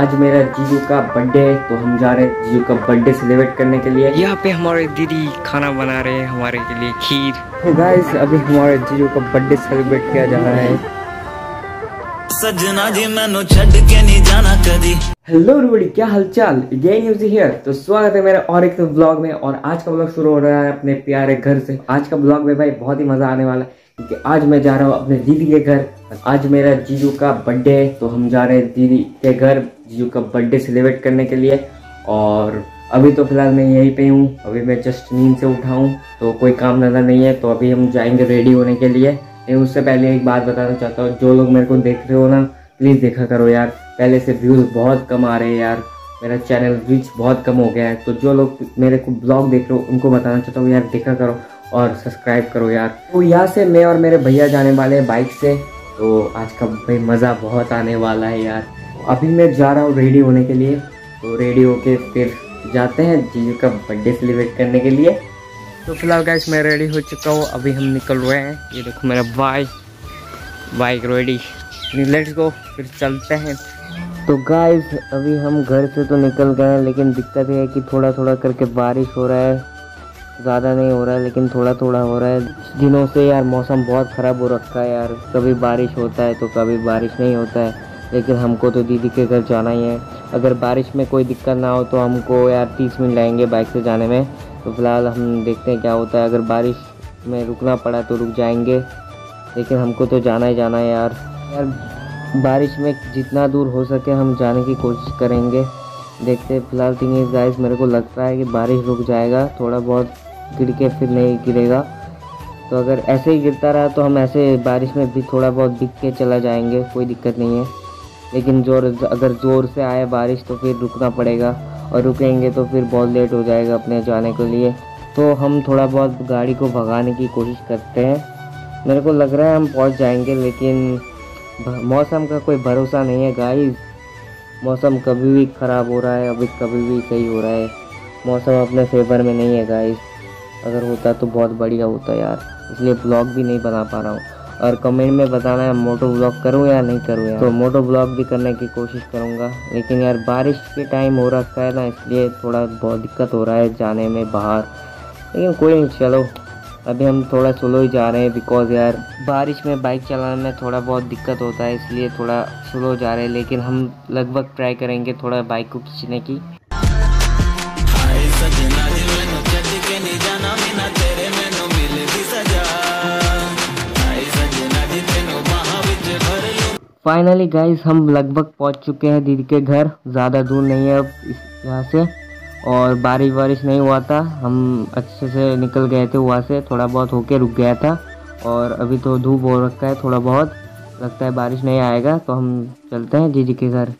आज मेरा जीजू का बर्थडे है तो हम जा रहे हैं जीजू का बर्थडे सेलिब्रेट करने के लिए। यहाँ पे हमारे दीदी खाना बना रहे हैं हमारे के लिए खीर। तो गाइस अभी हमारे जीजू का बर्थडे सेलिब्रेट किया जा रहा है। सजना जी मैनू छड़ के नहीं जाना कदी। हेलो एवरीबॉडी, क्या हालचाल, अगेन यूजी हियर। तो स्वागत है मेरा और एक ब्लॉग में, और आज का ब्लॉग शुरू हो रहा है अपने प्यारे घर से। आज का ब्लॉग में भाई बहुत ही मजा आने वाला है क्योंकि आज मैं जा रहा हूँ अपने दीदी के घर। आज मेरा जीजू का बर्थडे है तो हम जा रहे हैं दीदी के घर जीजू का बर्थडे सेलिब्रेट करने के लिए। और अभी तो फिलहाल मैं यहीं पे हूँ, अभी मैं जस्ट नींद से उठा हूँ तो कोई काम धंधा नहीं है, तो अभी हम जाएंगे रेडी होने के लिए। मैं उससे पहले एक बात बताना चाहता हूँ, जो लोग मेरे को देख रहे हो ना प्लीज़ देखा करो यार, पहले से व्यूज़ बहुत कम आ रहे हैं यार, मेरा चैनल रीच बहुत कम हो गया है। तो जो लोग मेरे को ब्लॉग देख रहे हो उनको बताना चाहता हूँ यार देखा करो और सब्सक्राइब करो यार। तो यहाँ से मैं और मेरे भैया जाने वाले हैं बाइक से, तो आज का भाई मज़ा बहुत आने वाला है यार। अभी मैं जा रहा हूँ रेडी होने के लिए, तो रेडी होके फिर जाते हैं जीजू का बर्थडे सेलिब्रेट करने के लिए। तो फिलहाल गाइस मैं रेडी हो चुका हूँ, अभी हम निकल रहे हैं। ये देखो मेरा बाइक रेडी, लेट्स गो, फिर चलते हैं। तो गाइस अभी हम घर से तो निकल गए हैं, लेकिन दिक्कत यह है कि थोड़ा थोड़ा करके बारिश हो रहा है, ज़्यादा नहीं हो रहा है लेकिन थोड़ा थोड़ा हो रहा है। दिनों से यार मौसम बहुत ख़राब हो रखा है यार, कभी बारिश होता है तो कभी बारिश नहीं होता है, लेकिन हमको तो दीदी के घर जाना ही है। अगर बारिश में कोई दिक्कत ना हो तो हमको यार 30 मिनट लगेंगे बाइक से जाने में। तो फिलहाल हम देखते हैं क्या होता है, अगर बारिश में रुकना पड़ा तो रुक जाएंगे, लेकिन हमको तो जाना ही जाना है यार। बारिश में जितना दूर हो सके हम जाने की कोशिश करेंगे, देखते हैं। फिलहाल थिंग इज गाइस मेरे को लगता है कि बारिश रुक जाएगा, थोड़ा बहुत गिर के फिर नहीं गिरेगा, तो अगर ऐसे ही गिरता रहा तो हम ऐसे बारिश में भी थोड़ा बहुत बिक के चला जाएंगे, कोई दिक्कत नहीं है। लेकिन अगर ज़ोर से आए बारिश तो फिर रुकना पड़ेगा, और रुकेंगे तो फिर बहुत लेट हो जाएगा अपने जाने के लिए। तो हम थोड़ा बहुत गाड़ी को भगाने की कोशिश करते हैं, मेरे को लग रहा है हम पहुँच जाएंगे, लेकिन मौसम का कोई भरोसा नहीं है गाइस। मौसम कभी भी ख़राब हो रहा है, अभी कभी भी सही हो रहा है, मौसम अपने फेवर में नहीं है गाइस। अगर होता तो बहुत बढ़िया होता यार, इसलिए ब्लॉग भी नहीं बना पा रहा हूँ। और कमेंट में बताना है मोटो ब्लॉग करूँ या नहीं करूँ यार, तो मोटो ब्लॉग भी करने की कोशिश करूँगा, लेकिन यार बारिश के टाइम हो रखा है ना, इसलिए थोड़ा बहुत दिक्कत हो रहा है जाने में बाहर। लेकिन कोई नहीं, चलो अभी हम थोड़ा स्लो ही जा रहे हैं, बिकॉज यार बारिश में बाइक चलाने में थोड़ा बहुत दिक्कत होता है, इसलिए थोड़ा स्लो जा रहे हैं। लेकिन हम लगभग ट्राई करेंगे थोड़ा बाइक को खींचने की। फाइनली गाइस हम लगभग पहुंच चुके हैं दीदी के घर, ज़्यादा दूर नहीं है अब यहाँ से, और बारिश वारिश नहीं हुआ था, हम अच्छे से निकल गए थे वहाँ से, थोड़ा बहुत होके रुक गया था। और अभी तो धूप हो रखा है, थोड़ा बहुत लगता है बारिश नहीं आएगा, तो हम चलते हैं दीदी के घर।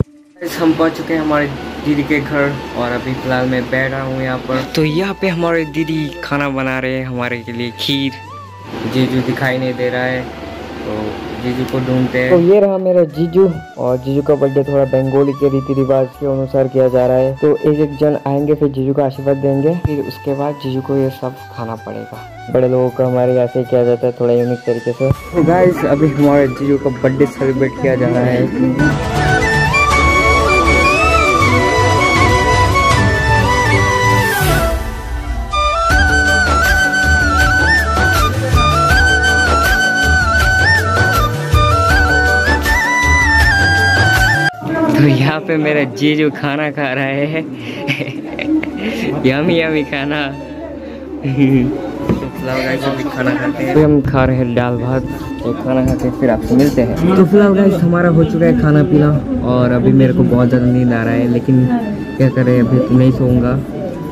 हम पहुँच चुके हैं हमारे दीदी के घर, और अभी फिलहाल मैं बैठ रहा हूँ यहाँ पर। तो यहाँ पे हमारे दीदी खाना बना रहे हैं हमारे के लिए खीर। जीजू दिखाई नहीं दे रहा है तो जीजू को ढूंढते हैं। तो ये रहा मेरा जीजू, और जीजू का बर्थडे थोड़ा बंगाली के रीति रिवाज के अनुसार किया जा रहा है। तो एक एक जन आएंगे, फिर जीजू का आशीर्वाद देंगे, फिर उसके बाद जीजू को ये सब खाना पड़ेगा। बड़े लोगों का हमारे यहाँ से किया जाता है थोड़ा यूनिक तरीके से। तो गाइस अभी हमारे जीजू का बर्थडे सेलिब्रेट किया जा रहा है। तो यहाँ पे मेरा जीजू खाना खा रहा है यमी यमी खाना। तो फिलहाल गाइस अभी खाना खाते हैं, फिर हम खा रहे हैं दाल भात, तो खाना खाते फिर आपसे मिलते हैं। तो फिलहाल गाइस हमारा हो चुका है खाना पीना, और अभी मेरे को बहुत ज़्यादा नींद आ रहा है, लेकिन क्या करें अभी तो नहीं सोऊंगा,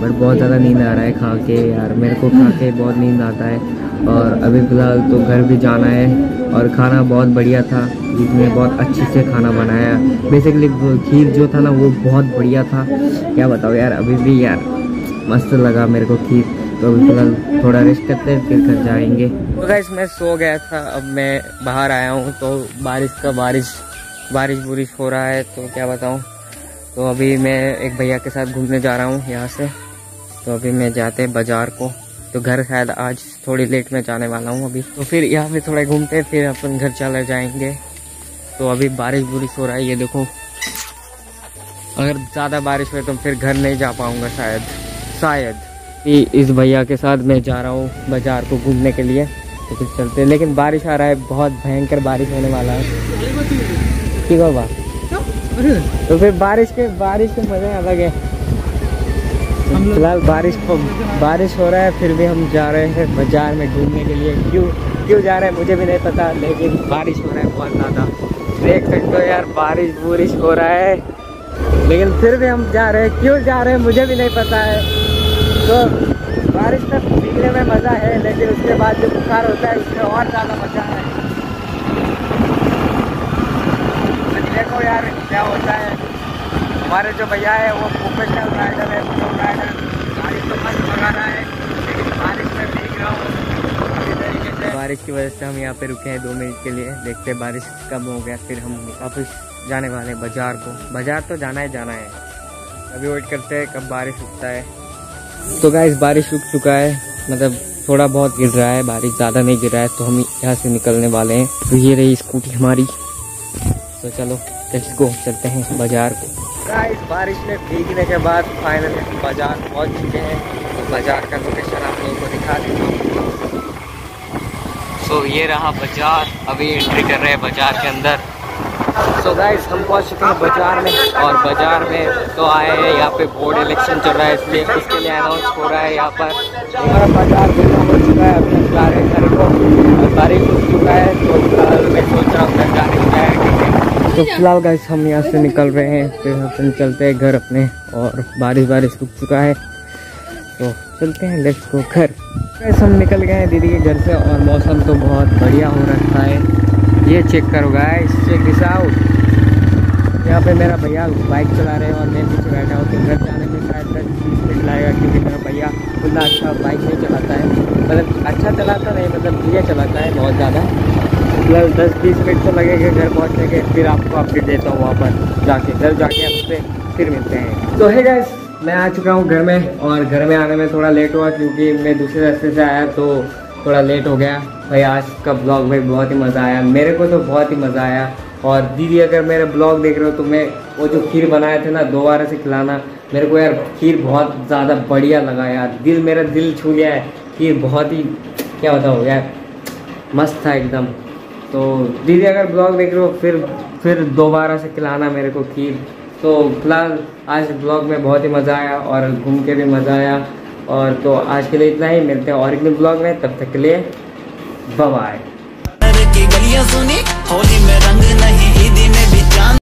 बट बहुत ज़्यादा नींद आ रहा है खा के यार, मेरे को खा के बहुत नींद आता है। और अभी फ़िलहाल तो घर भी जाना है, और खाना बहुत बढ़िया था, जिसने बहुत अच्छे से खाना बनाया। बेसिकली खीर जो था ना वो बहुत बढ़िया था, क्या बताओ यार, अभी भी यार मस्त लगा मेरे को खीर। तो अभी फिलहाल थोड़ा रेस्ट करते हैं, फिर घर जाएंगे। तो गाइस मैं सो गया था, अब मैं बाहर आया हूँ, तो बारिश हो रहा है तो क्या बताऊँ। तो अभी मैं एक भैया के साथ घूमने जा रहा हूँ यहाँ से, तो अभी मैं जाते बाज़ार को, तो घर शायद आज थोड़ी लेट में जाने वाला हूँ अभी। तो फिर यहाँ पे थोड़ा घूमते हैं, फिर अपन घर चले जाएंगे। तो अभी बारिश हो रहा है, ये देखो अगर ज़्यादा बारिश हुई तो फिर घर नहीं जा पाऊँगा शायद। इस भैया के साथ मैं जा रहा हूँ बाज़ार को घूमने के लिए, तो फिर चलते हैं। लेकिन बारिश आ रहा है, बहुत भयंकर बारिश होने वाला है। ठीक है बाबा, तो फिर बारिश के मज़े अलग है। फिलहाल बारिश हो रहा है, फिर भी हम जा रहे हैं बाज़ार में घूमने के लिए। क्यों जा रहे हैं मुझे भी नहीं पता, लेकिन बारिश हो रहा है बहुत ज़्यादा। देख सकते हो यार, बारिश हो रहा है, लेकिन फिर भी हम जा रहे हैं। क्यों जा रहे हैं मुझे भी नहीं पता है। तो बारिश में भीगने में मज़ा है, लेकिन उसके बाद जो बुखार होता है उसमें और ज़्यादा मज़ा है। देखो यार क्या होता है। हमारे जो भैया है वो प्रोफेशनल राइडर है, प्रो राइडर। गाड़ी तो मस्त भगा रहा है, लेकिन बारिश में भीग रहा हूँ। बारिश की वजह से हम यहाँ पे रुके हैं 2 मिनट के लिए। देखते हैं बारिश कम हो गया, फिर हम वापस जाने वाले हैं बाज़ार को। बाज़ार तो जाना है। अभी वेट करते हैं कब बारिश रुकता है। तो गाइस बारिश रुक चुका है, मतलब थोड़ा बहुत गिर रहा है, बारिश ज़्यादा नहीं गिर रहा है। तो हम यहाँ से निकलने वाले हैं। तो ये रही स्कूटी हमारी, तो चलो इसको चलते हैं बाज़ार को। गाइस बारिश में भीगने के बाद फाइनली बाज़ार पहुँच चुके हैं। तो बाज़ार का लोकेशन आप लोगों को दिखा देता हूँ। तो ये रहा बाजार, अभी एंट्री कर रहे हैं बाजार के अंदर। सो गाइस हम पहुंच चुके हैं बाजार में, और बाजार में तो आए हैं। यहाँ पे बोर्ड इलेक्शन चल रहा है, इसलिए उसके लिए अनाउंस हो रहा है। यहाँ पर हमारा बाजार घूमना हो चुका है, अभी हम जा रहे हैं घर को। बारिश हो चुका है, तो फिलहाल मैं सोच रहा हूँ घर जाने का है। तो फिलहाल गाइस हम यहाँ से निकल रहे हैं, फिर हम चलते हैं घर अपने। और बारिश रुक चुका है, तो चलते हैं लेट्स गो घर। गाइस हम निकल गए हैं दीदी के घर से, और मौसम तो बहुत बढ़िया हो रखा है। ये चेक करो गाइस, चेक दिस आउट। यहाँ पे मेरा भैया बाइक चला रहे हैं और मैं पीछे बैठा हूँ। तो घर जाने में शायद 10-20 मिनट लगेगा, क्योंकि मेरा भैया उतना अच्छा बाइक नहीं चलाता है। मतलब अच्छा चलाता नहीं, मतलब धीरे चलाता है बहुत ज़्यादा। मतलब 10-20 मिनट तो लगेगा घर पहुँचने के। फिर आपको अपडेट देता हूँ वहाँ पर जाके, घर जाके आपसे फिर मिलते हैं। तो है गाइस, मैं आ चुका हूँ घर में, और घर में आने में थोड़ा लेट हुआ क्योंकि मैं दूसरे रास्ते से आया, तो थोड़ा लेट हो गया। भाई आज का ब्लॉग भाई बहुत ही मज़ा आया, मेरे को तो बहुत ही मज़ा आया। और दीदी अगर मेरा ब्लॉग देख रहे हो तो मैं वो जो खीर बनाए थे ना, दोबारा से खिलाना। मेरे को यार खीर बहुत ज़्यादा बढ़िया लगा यार, मेरा दिल छू गया है। खीर बहुत ही क्या बताऊँ यार, मस्त था एकदम। तो दीदी अगर ब्लॉग देख रहे हो फिर दोबारा से खिलाना मेरे को खीर। तो फिलहाल आज ब्लॉग में बहुत ही मज़ा आया, और घूम के भी मज़ा आया। और तो आज के लिए इतना ही, मिलते हैं और एक दिन ब्लॉग में। तब तक के लिए बाय बाय।